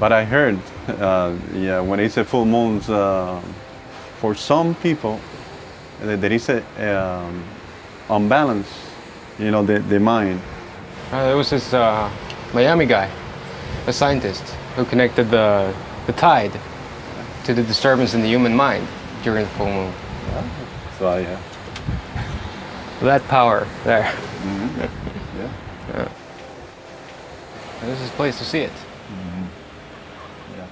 But I heard, yeah, when it's a full moon, for some people, there is an unbalance, you know, the mind. There was this Miami guy, a scientist, who connected the tide to the disturbance in the human mind during the full moon. Yeah. So, yeah. That power there. Mm-hmm. Yeah. Yeah. And this is a place to see it. Mm-hmm. Yeah.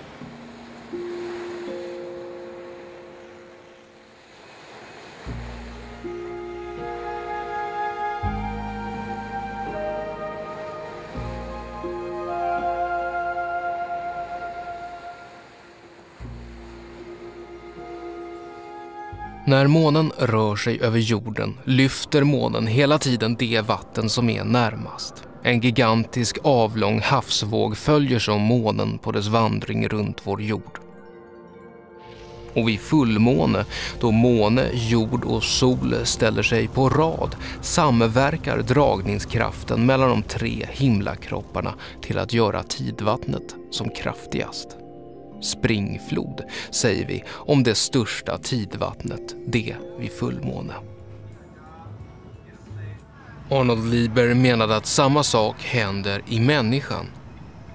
När månen rör sig över jorden lyfter månen hela tiden det vatten som är närmast. En gigantisk avlång havsvåg följer som månen på dess vandring runt vår jord. Och vid fullmåne, då måne, jord och sol ställer sig på rad, samverkar dragningskraften mellan de tre himlakropparna till att göra tidvattnet som kraftigast. Springflod, säger vi, om det största tidvattnet, det vid fullmåne. Arnold Lieber menade att samma sak händer i människan.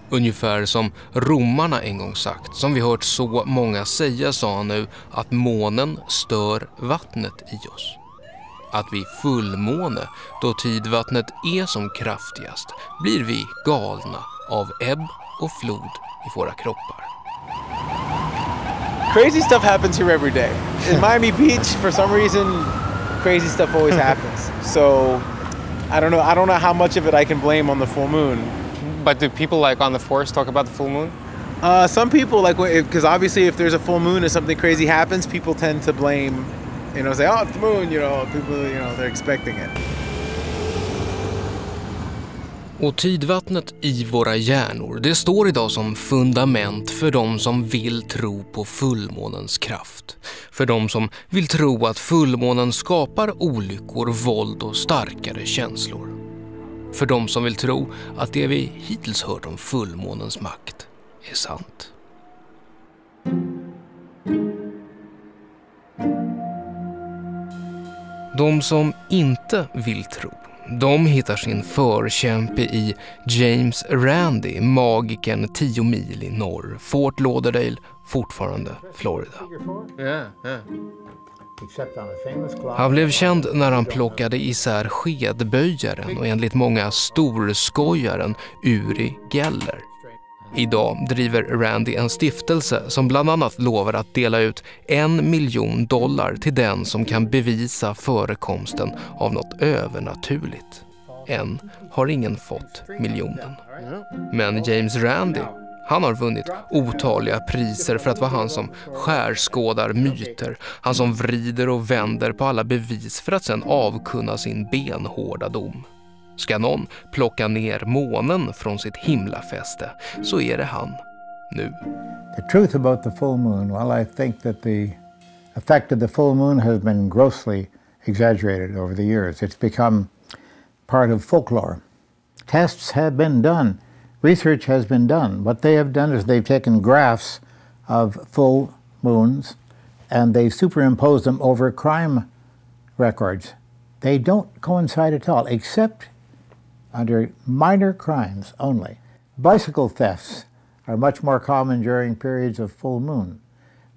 Ungefär som romarna en gång sagt, som vi hört så många säga, sa han nu, att månen stör vattnet i oss. Att vid fullmåne, då tidvattnet är som kraftigast, blir vi galna av ebb och flod i våra kroppar. Crazy stuff happens here every day. In Miami Beach, for some reason, crazy stuff always happens. So I don't know how much of it I can blame on the full moon. But do people like on the forest talk about the full moon? Some people, like, because obviously if there's a full moon and something crazy happens, people tend to blame, you know, say, oh, it's the moon, you know, people, you know, they're expecting it. Och tidvattnet i våra hjärnor, det står idag som fundament för de som vill tro på fullmånens kraft. För de som vill tro att fullmånen skapar olyckor, våld och starkare känslor. För de som vill tro att det vi hittills hört om fullmånens makt är sant. De som inte vill tro, de hittar sin förkämpe i James Randi, magiken 10 mil i norr. Fort Lauderdale, fortfarande Florida. Han blev känd när han plockade isär skedböjaren och enligt många storskojaren Uri Geller. Idag driver Randi en stiftelse som bland annat lovar att dela ut $1 miljon till den som kan bevisa förekomsten av något övernaturligt. Än har ingen fått miljonen. Men James Randi, han har vunnit otaliga priser för att vara han som skärskådar myter. Han som vrider och vänder på alla bevis för att sedan avkunna sin benhårda dom. Ska någon plocka ner månen från sitt himlafäste, så är det han nu. The truth about the full moon, well, I think that the effect of the full moon has been grossly exaggerated over the years. It's become part of folklore. Tests have been done. Research has been done. What they have done is they've taken graphs of full moons and they've superimposed them over crime records. They don't coincide at all, except under minor crimes only. Bicycle thefts are much more common during periods of full moon.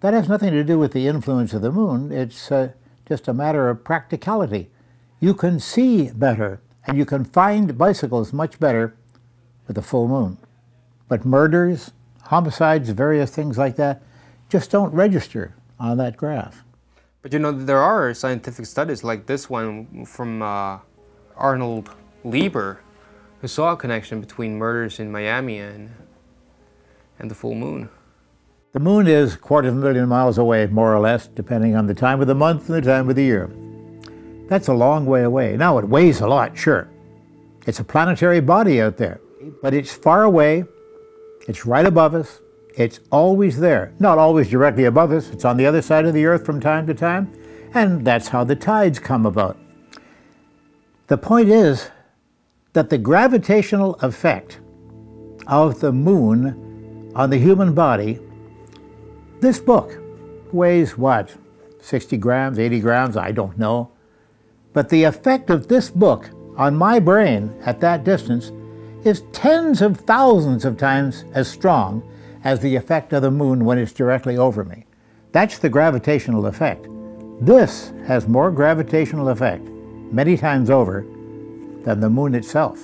That has nothing to do with the influence of the moon. It's just a matter of practicality. You can see better and you can find bicycles much better with a full moon. But murders, homicides, various things like that just don't register on that graph. But you know, there are scientific studies like this one from Arnold Lieber, who saw a connection between murders in Miami and the full moon. The moon is 250,000 miles away, more or less, depending on the time of the month and the time of the year. That's a long way away. Now, it weighs a lot, sure. It's a planetary body out there, but it's far away, it's right above us, it's always there. Not always directly above us, it's on the other side of the earth from time to time, and that's how the tides come about. The point is that the gravitational effect of the moon on the human body, this book weighs what, 60 grams, 80 grams, I don't know. But the effect of this book on my brain at that distance is tens of thousands of times as strong as the effect of the moon when it's directly over me. That's the gravitational effect. This has more gravitational effect, many times over, than the moon itself.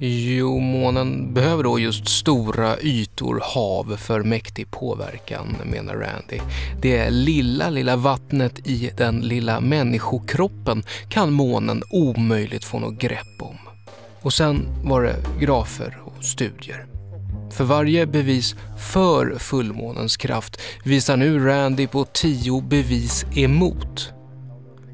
Jo, månen behöver då just stora ytor hav för mäktig påverkan, menar Randi. Det lilla vattnet i den lilla människokroppen kan månen omöjligt få något grepp om. Och sen var det grafer och studier. För varje bevis för fullmånens kraft visar nu Randi på 10 bevis emot.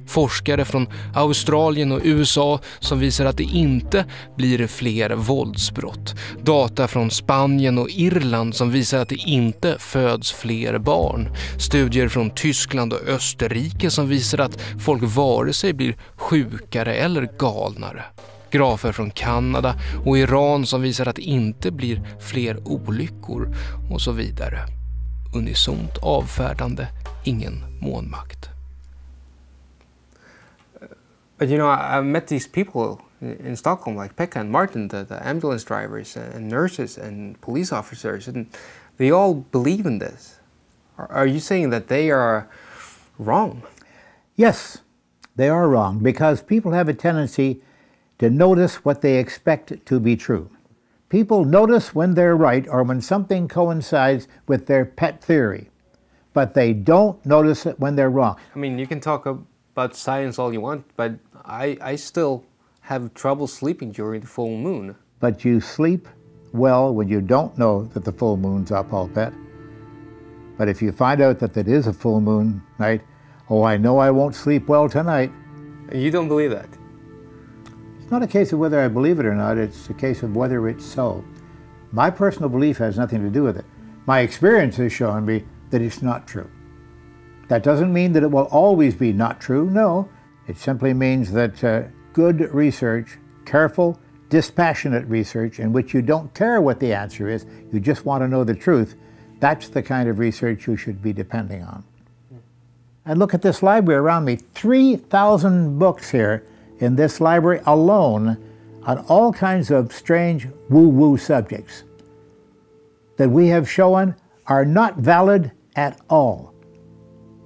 Forskare från Australien och USA som visar att det inte blir fler våldsbrott. Data från Spanien och Irland som visar att det inte föds fler barn. Studier från Tyskland och Österrike som visar att folk vare sig blir sjukare eller galnare. Grafer från Kanada och Iran som visar att det inte blir fler olyckor och så vidare. Unisont avfärdande, ingen månmakt. But you know, I met these people in Stockholm, like Pekka and Martin, the ambulance drivers and nurses and police officers, and they all believe in this. Are you saying that they are wrong? Yes, they are wrong, because people have a tendency to notice what they expect to be true. People notice when they're right or when something coincides with their pet theory, but they don't notice it when they're wrong. I mean, you can talk about science all you want, but I still have trouble sleeping during the full moon. But you sleep well when you don't know that the full moon's up, I'll bet. But if you find out that it is a full moon night, oh, I know I won't sleep well tonight. You don't believe that? It's not a case of whether I believe it or not, it's a case of whether it's so. My personal belief has nothing to do with it. My experience has shown me that it's not true. That doesn't mean that it will always be not true, no. It simply means that good research, careful, dispassionate research in which you don't care what the answer is, you just want to know the truth, that's the kind of research you should be depending on. And look at this library around me, 3,000 books here in this library alone on all kinds of strange woo-woo subjects that we have shown are not valid at all.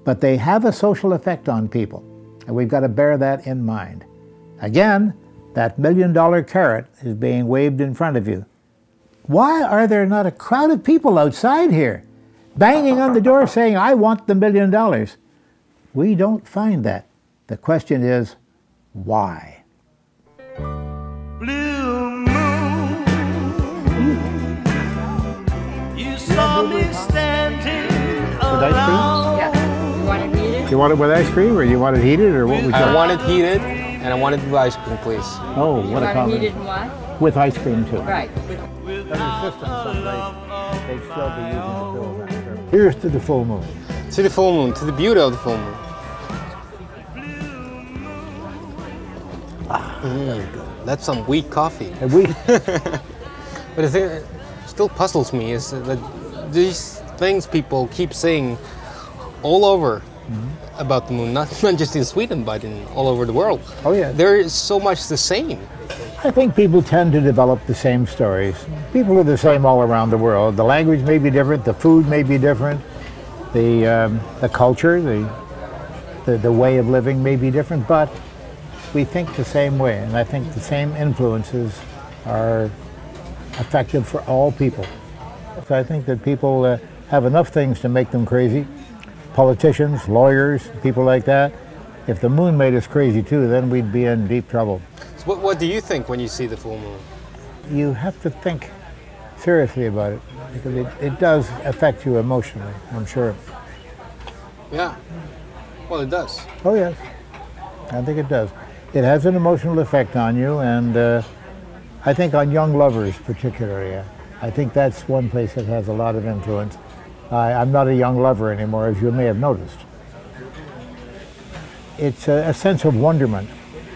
But they have a social effect on people, and we've got to bear that in mind. Again, that $1 million carrot is being waved in front of you. Why are there not a crowd of people outside here, banging on the door saying, I want the $1 million? We don't find that. The question is, why? Blue moon, you saw me standing alone. You want it with ice cream, or you want it heated, or what? I want it heated, and I want it with ice cream, please. Oh, what a comment. Heated what? With ice cream, too. Right. Here's to the full moon. To the full moon, to the beauty of the full moon. That's some weak coffee. But the thing that still puzzles me is that these things people keep saying all over. Mm-hmm. About the moon, not just in Sweden, but in all over the world. Oh yeah. There is so much the same. I think people tend to develop the same stories. People are the same all around the world. The language may be different, the food may be different, the culture, the way of living may be different, but we think the same way, and I think the same influences are effective for all people. So I think that people have enough things to make them crazy. Politicians, lawyers, people like that. If the moon made us crazy too, then we'd be in deep trouble. So what do you think when you see the full moon? You have to think seriously about it, because it does affect you emotionally, I'm sure. Yeah, well, it does. Oh yes, I think it does. It has an emotional effect on you, and I think on young lovers particularly. I think that's one place that has a lot of influence. I'm not a young lover anymore, as you may have noticed. It's a sense of wonderment.